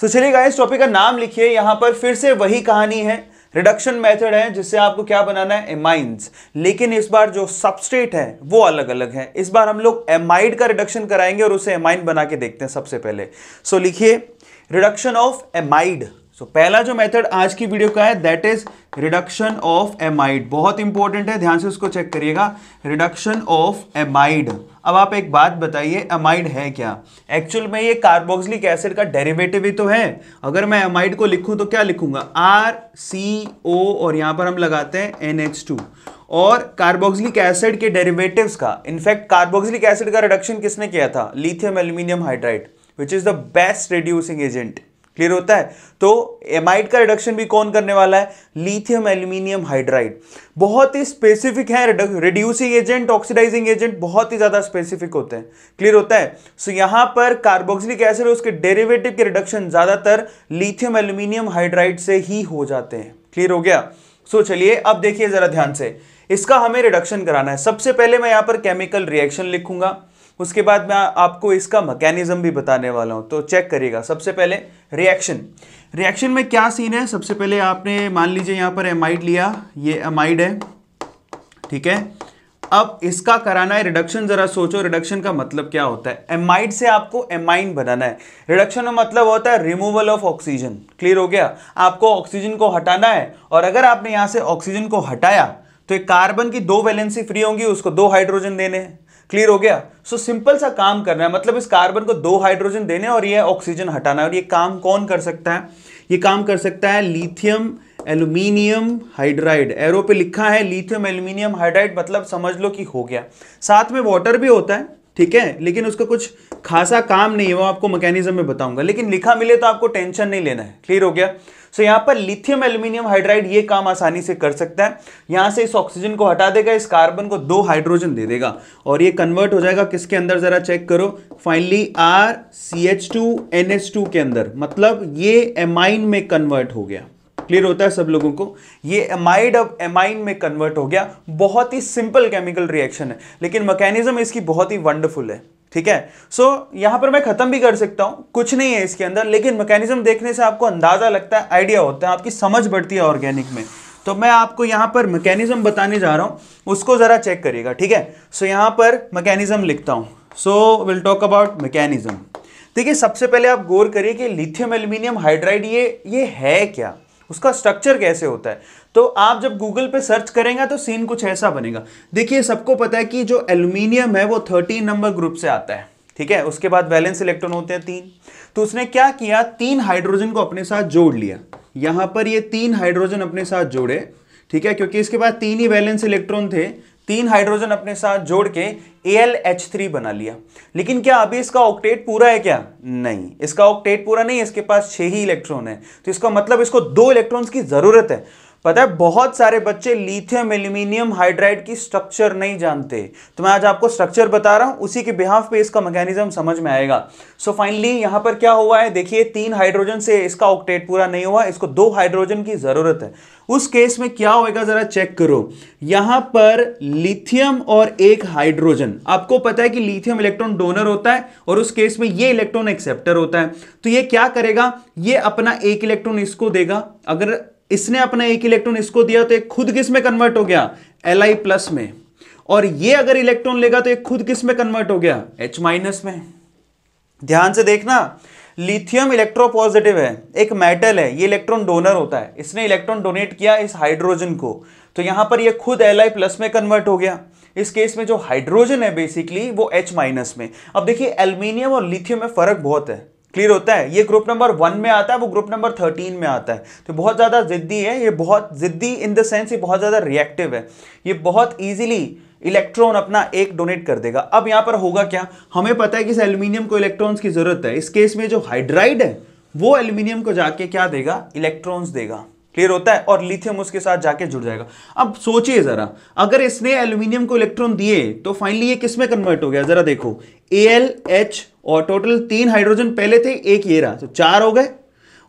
सो चलिए guys, topic का नाम लिखिए। यहाँ पर फिर से वही कहानी है, रिडक्शन मेथड है जिससे आपको क्या बनाना है, एमाइंस। लेकिन इस बार जो सबस्ट्रेट है वो अलग अलग है। इस बार हम लोग एमाइड का रिडक्शन कराएंगे और उसे एमाइन बना के देखते हैं सबसे पहले। सो लिखिए रिडक्शन ऑफ एमाइड। सो पहला जो मेथड आज की वीडियो का है that is reduction of amide. बहुत इंपॉर्टेंट है, ध्यान से उसको चेक करिएगा, रिडक्शन ऑफ एमाइड। अब आप एक बात बताइए, एमाइड है क्या? एक्चुअल में ये कार्बोक्सिलिक एसिड का डेरिवेटिव ही तो है। अगर मैं एमाइड को लिखूं तो क्या लिखूंगा, आर सी ओ और यहाँ पर हम लगाते हैं NH2। और कार्बोक्सिलिक एसिड के डेरिवेटिव्स का, इनफैक्ट कार्बोक्सिलिक एसिड का रिडक्शन किसने किया था, lithium aluminium hydride, which is the best reducing agent. Clear होता है? तो एमाइड का रिडक्शन भी कौन करने वाला है, लिथियम एल्यूमिनियम हाइड्राइड। बहुत ही स्पेसिफिक है, रिड्यूसिंग एजेंट, ऑक्सीडाइजिंग एजेंट बहुत ही ज्यादा स्पेसिफिक होते हैं। क्लियर होता है? सो यहां पर कार्बोक्सिलिक एसिड और उसके डेरिवेटिव के रिडक्शन ज्यादातर लिथियम एल्यूमिनियम हाइड्राइड से ही हो जाते हैं। क्लियर हो गया? सो चलिए अब देखिए जरा ध्यान से, इसका हमें रिडक्शन कराना है। सबसे पहले मैं यहां पर केमिकल रिएक्शन लिखूंगा, उसके बाद मैं आपको इसका मैकेनिज्म भी बताने वाला हूं, तो चेक करिएगा। सबसे पहले रिएक्शन में क्या सीन है, सबसे पहले आपने मान लीजिए यहां पर एमाइड लिया, ये एमाइड है, ठीक है। अब इसका कराना है रिडक्शन। जरा सोचो रिडक्शन का मतलब क्या होता है, एमाइड से आपको एमाइन बनाना है। रिडक्शन का मतलब होता है रिमूवल ऑफ ऑक्सीजन। क्लियर हो गया? आपको ऑक्सीजन को हटाना है, और अगर आपने यहां से ऑक्सीजन को हटाया तो एक कार्बन की दो वैलेंसी फ्री होंगी, उसको दो हाइड्रोजन देने हैं। क्लियर हो गया? सो सिंपल सा काम करना है, मतलब इस कार्बन को दो हाइड्रोजन देने और ये ऑक्सीजन हटाना है। और ये काम कौन कर सकता है, ये काम कर सकता है लिथियम एल्यूमिनियम हाइड्राइड। एरो पे लिखा है लिथियम एल्यूमिनियम हाइड्राइड, मतलब समझ लो कि हो गया। साथ में वाटर भी होता है, ठीक है, लेकिन उसका कुछ खासा काम नहीं है, वो आपको मैकेनिज्म में बताऊंगा। लेकिन लिखा मिले तो आपको टेंशन नहीं लेना है। क्लियर हो गया? सो यहाँ पर लिथियम एल्यूमिनियम हाइड्राइड ये काम आसानी से कर सकता है। यहाँ से इस ऑक्सीजन को हटा देगा, इस कार्बन को दो हाइड्रोजन दे देगा, और ये कन्वर्ट हो जाएगा किसके अंदर, जरा चेक करो, finally R C H two N H two के अंदर। मतलब ये एमाइन में कन्वर्ट हो गया। क्लियर होता है सब लोगों को? ये एमाइड अब एमाइन में कन्वर्ट हो गया। बहुत ही सिंपल केमिकल रिएक्शन है, लेकिन मैकेनिज्म इसकी बहुत ही वंडरफुल है। ठीक है? सो यहां पर मैं खत्म भी कर सकता हूं, कुछ नहीं है इसके अंदर, लेकिन मैकेनिज्म देखने से आपको अंदाजा लगता है, आइडिया होता है, आपकी समझ बढ़ती है ऑर्गेनिक में। तो मैं आपको यहां पर मैकेनिज्म बताने जा रहा हूं, उसको जरा चेक करिएगा। ठीक है? सो यहां पर मैकेनिज्म लिखता हूं। So will talk about mechanism. देखिए सबसे पहले आप गौर करिए कि लिथियम एल्यूमिनियम हाइड्राइड ये है क्या, उसका स्ट्रक्चर कैसे होता है। तो आप जब गूगल पे सर्च करेंगे तो सीन कुछ ऐसा बनेगा। देखिए सबको पता है कि जो एल्यूमिनियम है वो 13 नंबर ग्रुप से आता है, ठीक है। उसके बाद वैलेंस इलेक्ट्रॉन होते हैं 3। तो उसने क्या किया, 3 हाइड्रोजन को अपने साथ जोड़ लिया। यहां पर ये 3 हाइड्रोजन अपने साथ जोड़े, ठीक है, क्योंकि इसके बाद 3 ही वैलेंस इलेक्ट्रॉन थे। 3 हाइड्रोजन अपने साथ जोड़ के AlH3 बना लिया। लेकिन क्या अभी इसका ऑक्टेट पूरा है क्या? नहीं, इसका ऑक्टेट पूरा नहीं है, इसके पास 6 ही इलेक्ट्रॉन है। तो इसका मतलब इसको 2 इलेक्ट्रॉन्स की जरूरत है। पता है बहुत सारे बच्चे लिथियम एल्यूमिनियम हाइड्राइड की स्ट्रक्चर नहीं जानते, तो मैं आज आपको स्ट्रक्चर बता रहा हूं, उसी के बिहाफ पे इसका मैकेनिज्म समझ में आएगा। सो फाइनली यहां पर क्या हुआ है, देखिए 3 हाइड्रोजन से इसका ऑक्टेट पूरा नहीं हुआ, इसको 2 हाइड्रोजन की जरूरत है। उस केस में क्या होएगा, जरा चेक करो, यहां पर लिथियम और एक हाइड्रोजन। आपको पता है कि लिथियम इलेक्ट्रॉन डोनर होता है, और उस केस में ये इलेक्ट्रॉन एक्सेप्टर होता है। तो ये क्या करेगा, ये अपना एक इलेक्ट्रॉन इसको देगा। अगर इसने अपना एक इलेक्ट्रॉन इसको दिया तो एक खुद किस में कन्वर्ट हो गया, Li प्लस में। और ये अगर इलेक्ट्रॉन लेगा तो एक खुद किस में कन्वर्ट हो गया, H माइनस में। ध्यान से देखना, लिथियम इलेक्ट्रोपॉजिटिव है, एक मेटल है, ये इलेक्ट्रॉन डोनर होता है। इसने इलेक्ट्रॉन डोनेट किया इस हाइड्रोजन को, तो यहां पर ये खुद Li प्लस में कन्वर्ट हो गया। इस केस में जो हाइड्रोजन है बेसिकली वो H माइनस में। अब देखिए एल्यूमिनियम और लिथियम में फर्क बहुत है। क्लियर होता है? ये ग्रुप नंबर 1 में आता है, वो ग्रुप नंबर 13 में आता है। तो बहुत ज़्यादा जिद्दी है ये, बहुत जिद्दी इन द सेंस ये बहुत ज़्यादा रिएक्टिव है। ये बहुत इजीली इलेक्ट्रॉन अपना एक डोनेट कर देगा। अब यहाँ पर होगा क्या, हमें पता है कि इस एल्यूमिनियम को इलेक्ट्रॉन्स की ज़रूरत है। इस केस में जो हाइड्राइड है वो एल्यूमिनियम को जाके क्या देगा, इलेक्ट्रॉन्स देगा। क्लियर होता है? और लिथियम उसके साथ जाके जुड़ जाएगा। अब सोचिए जरा, अगर इसने एल्यूमिनियम को इलेक्ट्रॉन दिए तो फाइनली ये किस में कन्वर्ट हो गया, जरा देखो AlH, और टोटल 3 हाइड्रोजन पहले थे, एक ये रहा, तो 4 हो गए।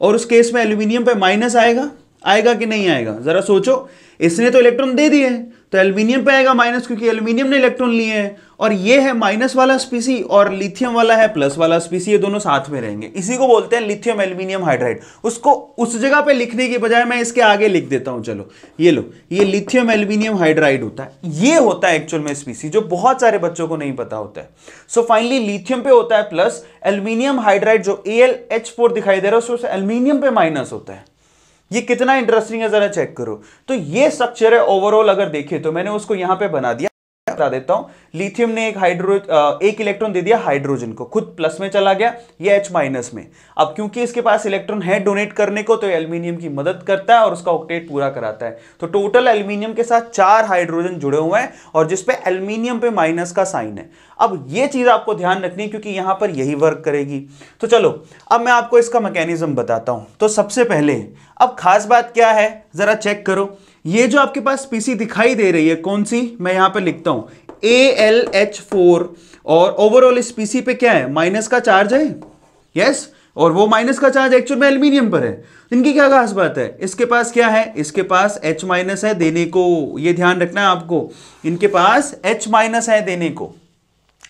और उस केस में एल्यूमिनियम पे माइनस आएगा, आएगा कि नहीं आएगा, जरा सोचो। इसने तो इलेक्ट्रॉन दे दिए हैं तो एल्यूमिनियम पे आएगा माइनस, क्योंकि एल्यूमिनियम ने इलेक्ट्रॉन लिए हैं। और ये है माइनस वाला स्पीसी और लिथियम वाला है प्लस वाला स्पीसी, ये दोनों साथ में रहेंगे। इसी को बोलते हैं लिथियम एल्यूमिनियम हाइड्राइड। उसको उस जगह पे लिखने की बजाय मैं इसके आगे लिख देता हूं। चलो ये लो, ये लिथियम एल्यूमिनियम हाइड्राइड होता है। ये होता है एक्चुअल में स्पीसी, जो बहुत सारे बच्चों को नहीं पता होता है। सो फाइनली लिथियम पे होता है प्लस, एल्यूमिनियम हाइड्राइड जो AlH4 दिखाई दे रहा है उसमें एल्यूमिनियम पे माइनस होता है। ये कितना इंटरेस्टिंग है जरा चेक करो। तो ये स्ट्रक्चर है ओवरऑल अगर देखें तो। मैंने उसको यहां पे बना दिया, बता देता हूं। लिथियम ने एक इलेक्ट्रॉन दे दिया हाइड्रोजन को, खुद प्लस में चला गया, ये H माइनस में। अब क्योंकि इसके पास इलेक्ट्रॉन है डोनेट करने को, तो एल्यूमिनियम की मदद करता है और उसका ऑक्टेट पूरा कराता है। तो टोटल एल्यूमिनियम के साथ 4 हाइड्रोजन जुड़े हुए हैं और जिसपे एल्यूमिनियम पे माइनस का साइन है। अब ये चीज आपको ध्यान रखनी है क्योंकि यहां पर यही वर्क करेगी। तो चलो अब मैं आपको इसका मैकेनिज्म बताता हूं। तो सबसे पहले अब खास बात क्या है जरा चेक करो। ये जो आपके पास स्पीसी दिखाई दे रही है कौन सी, मैं यहां पे लिखता हूं AlH4, और ओवरऑल स्पीसी पे क्या है माइनस का चार्ज है, यस, और वो माइनस का चार्ज एक्चुअल में एल्यूमिनियम पर है। इनकी क्या खास बात है, इसके पास क्या है, इसके पास H माइनस है देने को। ये ध्यान रखना है आपको, इनके पास H माइनस है देने को,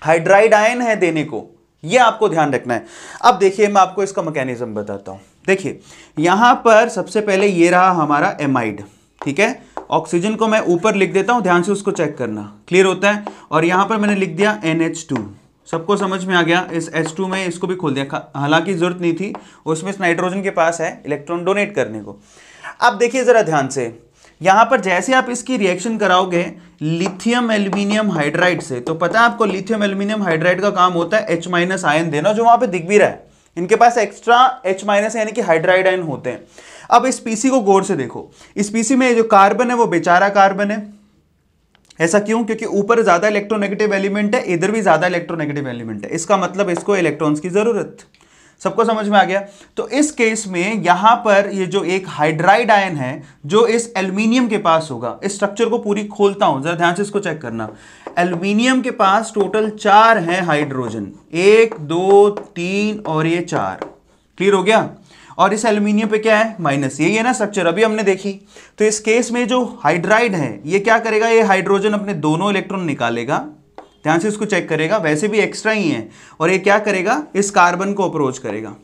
हाइड्राइड आयन है देने को, ये आपको ध्यान रखना है। अब देखिए मैं आपको इसका मैकेनिज्म बताता हूं। देखिए यहां पर सबसे पहले ये रहा हमारा एमाइड, ठीक है। ऑक्सीजन को मैं ऊपर लिख देता हूं, ध्यान से उसको चेक करना, क्लियर होता है। और यहां पर मैंने लिख दिया NH2, सबको समझ में आ गया। इस H2 में इसको भी खोल दिया, हालांकि जरूरत नहीं थी, उसमें इस नाइट्रोजन के पास है इलेक्ट्रॉन डोनेट करने को। अब देखिए जरा ध्यान से, यहां पर जैसे आप इसकी रिएक्शन कराओगे लिथियम एल्यूमिनियम हाइड्राइड से, तो पता है आपको लिथियम एल्यूमिनियम हाइड्राइड का काम होता है H माइनस आयन देना, जो वहां पर दिख भी रहा है। इनके पास एक्स्ट्रा H माइनस यानी कि हाइड्राइड आयन होते हैं। अब इस पीसी को गौर से देखो, इस पीसी में जो कार्बन है वो बेचारा कार्बन है। ऐसा क्यों, क्योंकि ऊपर ज्यादा इलेक्ट्रोनेगेटिव एलिमेंट है, इधर भी ज्यादा इलेक्ट्रोनेगेटिव एलिमेंट है। इसका मतलब इसको इलेक्ट्रॉन्स की जरूरत, सबको समझ में आ गया। तो इस केस में यहां पर ये जो एक हाइड्राइड आयन है जो इस एल्यूमिनियम के पास होगा, इस स्ट्रक्चर को पूरी खोलता हूं, जरा ध्यान से इसको चेक करना। एल्यूमिनियम के पास टोटल 4 है हाइड्रोजन, 1 2 3 और ये 4, क्लियर हो गया। और इस एल्यूमिनियम पे क्या है माइनस, यही है ना स्ट्रक्चर अभी हमने देखी। तो इस केस में जो हाइड्राइड है ये क्या करेगा, ये हाइड्रोजन अपने दोनों इलेक्ट्रॉन निकालेगा, ध्यान से इसको चेक करेगा, वैसे भी एक्स्ट्रा ही है, और ये क्या करेगा इस कार्बन को अप्रोच करेगा।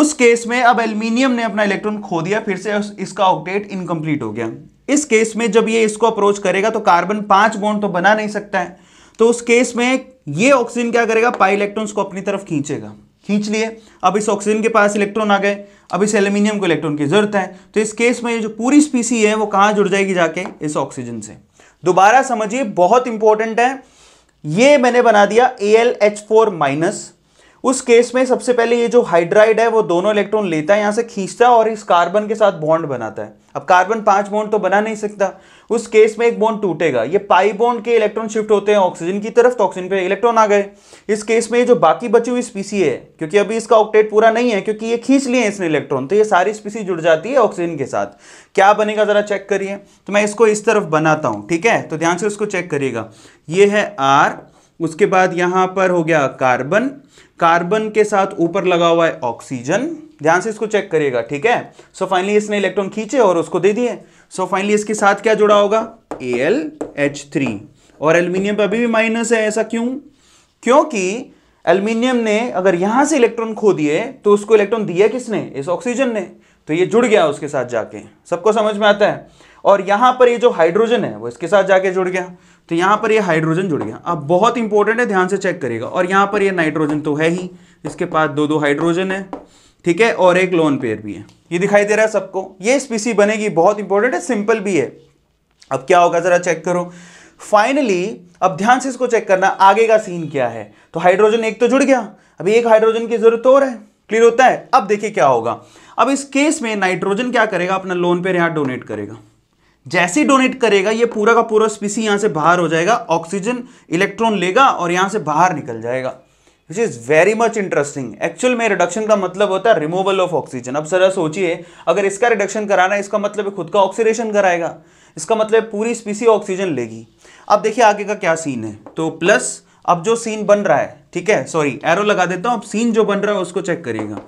उस केस में अब एल्यूमिनियम ने अपना इलेक्ट्रॉन खो दिया, फिर से इसका ऑक्टेट इनकम्प्लीट हो गया। इस केस में जब ये इसको अप्रोच करेगा तो कार्बन 5 बॉन्ड तो बना नहीं सकता है। तो उस केस में ये ऑक्सीजन क्या करेगा, पाई इलेक्ट्रॉन्स को अपनी तरफ खींचेगा, खींच लिए। अब इस ऑक्सीजन के पास इलेक्ट्रॉन आ गए, अब इस एल्यूमिनियम को इलेक्ट्रॉन की जरूरत है। तो इस केस में ये जो पूरी स्पीसी है वो कहाँ जुड़ जाएगी जाके, इस ऑक्सीजन से। दोबारा समझिए, बहुत इंपॉर्टेंट है। ये मैंने बना दिया AlH4-। उस केस में सबसे पहले ये जो हाइड्राइड है वो दोनों इलेक्ट्रॉन लेता है, यहाँ से खींचता है और इस कार्बन के साथ बॉन्ड बनाता है। अब कार्बन 5 बॉन्ड तो बना नहीं सकता, उस केस में एक बॉन्ड टूटेगा। ये पाई बॉन्ड के इलेक्ट्रॉन शिफ्ट होते हैं ऑक्सीजन की तरफ, तो ऑक्सीजन पे इलेक्ट्रॉन आ गए। इस केस में ये जो बाकी बची हुई स्पीसी है, क्योंकि अभी इसका ऑक्टेट पूरा नहीं है, क्योंकि ये खींच लिए इसने इलेक्ट्रॉन, तो ये सारी स्पीसी जुड़ जाती है ऑक्सीजन के साथ। क्या बनेगा जरा चेक करिए। तो मैं इसको इस तरफ बनाता हूँ, ठीक है, तो ध्यान से उसको चेक करिएगा। ये है R, उसके बाद यहाँ पर हो गया कार्बन, कार्बन के साथ ऊपर लगा हुआ है ऑक्सीजन, ध्यान से इसको चेक करिएगा, ठीक है। सो फाइनली इसने इलेक्ट्रॉन खींचे और उसको दे दिए। सो फाइनली इसके साथ क्या जुड़ा होगा, AlH3, और एल्यूमिनियम पे अभी भी माइनस है। ऐसा क्यों, क्योंकि एल्यूमिनियम ने अगर यहां से इलेक्ट्रॉन खो दिए तो उसको इलेक्ट्रॉन दिया किसने, इस ऑक्सीजन ने, तो ये जुड़ गया उसके साथ जाके, सबको समझ में आता है। और यहां पर ये जो हाइड्रोजन है वो इसके साथ जाके जुड़ गया, तो यहां पर ये हाइड्रोजन जुड़ गया। अब बहुत इंपॉर्टेंट है, ध्यान से चेक करेगा। और यहां पर ये नाइट्रोजन तो है ही, इसके पास 2-2 हाइड्रोजन है, ठीक है, और एक लोन पेयर भी है, ये दिखाई दे रहा है सबको। ये स्पीसी बनेगी, बहुत इंपॉर्टेंट है, सिंपल भी है। अब क्या होगा जरा चेक करो फाइनली। अब ध्यान से इसको चेक करना, आगे का सीन क्या है। तो हाइड्रोजन एक तो जुड़ गया, अभी एक हाइड्रोजन की जरूरत और है, क्लियर होता है। अब देखिए क्या होगा। अब इस केस में नाइट्रोजन क्या करेगा, अपना लोन पेयर यहां डोनेट करेगा। जैसे ही डोनेट करेगा ये पूरा का पूरा स्पीसी यहां से बाहर हो जाएगा, ऑक्सीजन इलेक्ट्रॉन लेगा और यहां से बाहर निकल जाएगा, which is very much interesting. Actual में रिडक्शन का मतलब होता है रिमूवल ऑफ ऑक्सीजन। अब जरा सोचिए, अगर इसका रिडक्शन कराना है, इसका मतलब खुद का ऑक्सीडेशन कराएगा, इसका मतलब पूरी स्पीसी ऑक्सीजन लेगी। अब देखिए आगे का क्या सीन है। तो प्लस अब जो सीन बन रहा है, ठीक है, सॉरी एरो लगा देता हूं। अब सीन जो बन रहा है उसको चेक करिएगा।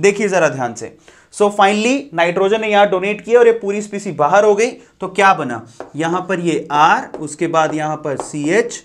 देखिए जरा ध्यान से। सो फाइनली नाइट्रोजन ने यहाँ डोनेट किया और ये पूरी स्पीसी बाहर हो गई, तो क्या बना यहाँ पर ये R, उसके बाद यहाँ पर CH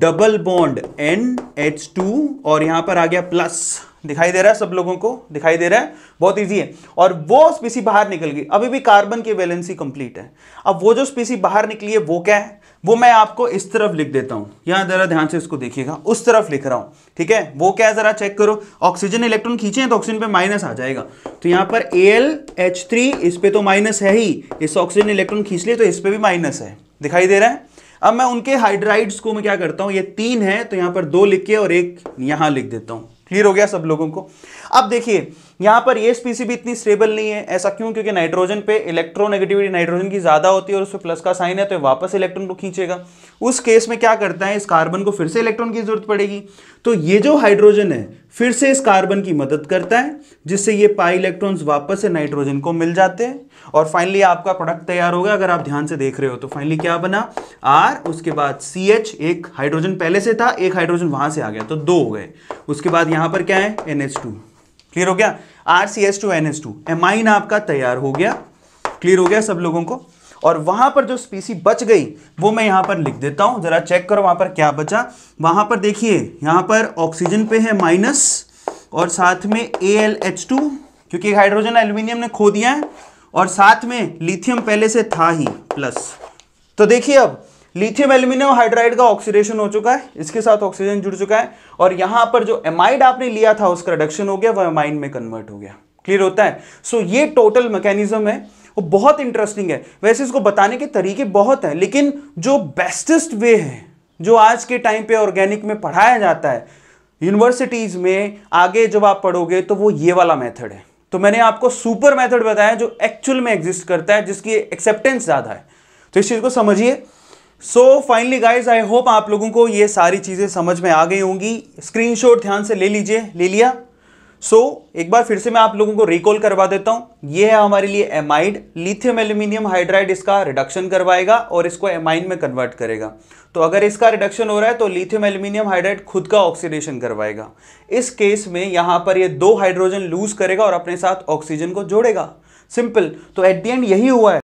डबल बॉन्ड NH2 और यहाँ पर आ गया प्लस। दिखाई दे रहा है सब लोगों को? दिखाई दे रहा है? बहुत इजी है। और वो स्पीसी बाहर निकल गई, अभी भी कार्बन की वैलेंसी कंप्लीट है। अब वो जो स्पीसी बाहर निकली है वो क्या है, वो मैं आपको इस तरफ लिख देता हूं, यहां जरा ध्यान से इसको देखिएगा, उस तरफ लिख रहा हूं, ठीक है। वो क्या है जरा चेक करो, ऑक्सीजन इलेक्ट्रॉन खींचे तो ऑक्सीजन पे माइनस आ जाएगा, तो यहां पर Al H3 इस पे तो माइनस है ही, इस ऑक्सीजन इलेक्ट्रॉन खींच लिए तो इस पे भी माइनस है, दिखाई दे रहा है। अब मैं उनके हाइड्राइड्स को मैं क्या करता हूं, ये तीन है तो यहां पर दो लिख के और एक यहां लिख देता हूं। क्लियर हो गया सब लोगों को? अब देखिए यहाँ पर ये स्पीसी भी इतनी स्टेबल नहीं है, ऐसा क्यों? क्योंकि नाइट्रोजन पे इलेक्ट्रोनेगेटिविटी नाइट्रोजन की ज़्यादा होती है और उस पर प्लस का साइन है तो वापस इलेक्ट्रॉन को खींचेगा। उस केस में क्या करता है, इस कार्बन को फिर से इलेक्ट्रॉन की जरूरत पड़ेगी, तो ये जो हाइड्रोजन है फिर से इस कार्बन की मदद करता है, जिससे ये पाई इलेक्ट्रॉन्स वापस से नाइट्रोजन को मिल जाते हैं और फाइनली आपका प्रोडक्ट तैयार होगा। अगर आप ध्यान से देख रहे हो तो फाइनली क्या बना, R, उसके बाद CH, एक हाइड्रोजन पहले से था, एक हाइड्रोजन वहां से आ गया तो दो हो गए, उसके बाद यहाँ पर क्या है NH2। क्लियर हो गया? RCH2NH2 एमाइन आपका तैयार हो गया। क्लियर हो गया सब लोगों को? और वहां पर जो स्पीसी बच गई वो मैं यहां पर लिख देता हूं, जरा चेक करो वहां पर क्या बचा। वहां पर देखिए यहां पर ऑक्सीजन पे है माइनस और साथ में AlH2 क्योंकि हाइड्रोजन एल्यूमिनियम ने खो दिया है और साथ में लिथियम पहले से था ही प्लस। तो देखिए अब लिथियम एल्यूमिनियम हाइड्राइड का ऑक्सीडेशन हो चुका है, इसके साथ ऑक्सीजन जुड़ चुका है और यहां पर जो एमाइड आपने लिया था उसका रिडक्शन हो गया, वह एमाइन में कन्वर्ट हो गया। क्लियर होता है? सो ये टोटल मैकेनिज्म है, वो बहुत इंटरेस्टिंग है। वैसे इसको बताने के तरीके बहुत हैं, लेकिन जो बेस्टेस्ट वे है जो आज के टाइम पे ऑर्गेनिक में पढ़ाया जाता है यूनिवर्सिटीज में, आगे जब आप पढ़ोगे तो वो ये वाला मेथड है। तो मैंने आपको सुपर मेथड बताया जो एक्चुअल में एग्जिस्ट करता है, जिसकी एक्सेप्टेंस ज्यादा है, तो इस चीज को समझिए। So finally guys I hope आप लोगों को ये सारी चीज़ें समझ में आ गई होंगी। स्क्रीनशॉट ध्यान से ले लीजिए, ले लिया? सो एक बार फिर से मैं आप लोगों को रिकॉल करवा देता हूँ। ये है हमारे लिए एमाइड, लिथियम एल्यूमिनियम हाइड्राइड इसका रिडक्शन करवाएगा और इसको एमाइन में कन्वर्ट करेगा। तो अगर इसका रिडक्शन हो रहा है तो लिथियम एल्यूमिनियम हाइड्राइड खुद का ऑक्सीडेशन करवाएगा। इस केस में यहाँ पर ये दो हाइड्रोजन लूज करेगा और अपने साथ ऑक्सीजन को जोड़ेगा, सिंपल। तो एट द एंड यही हुआ है।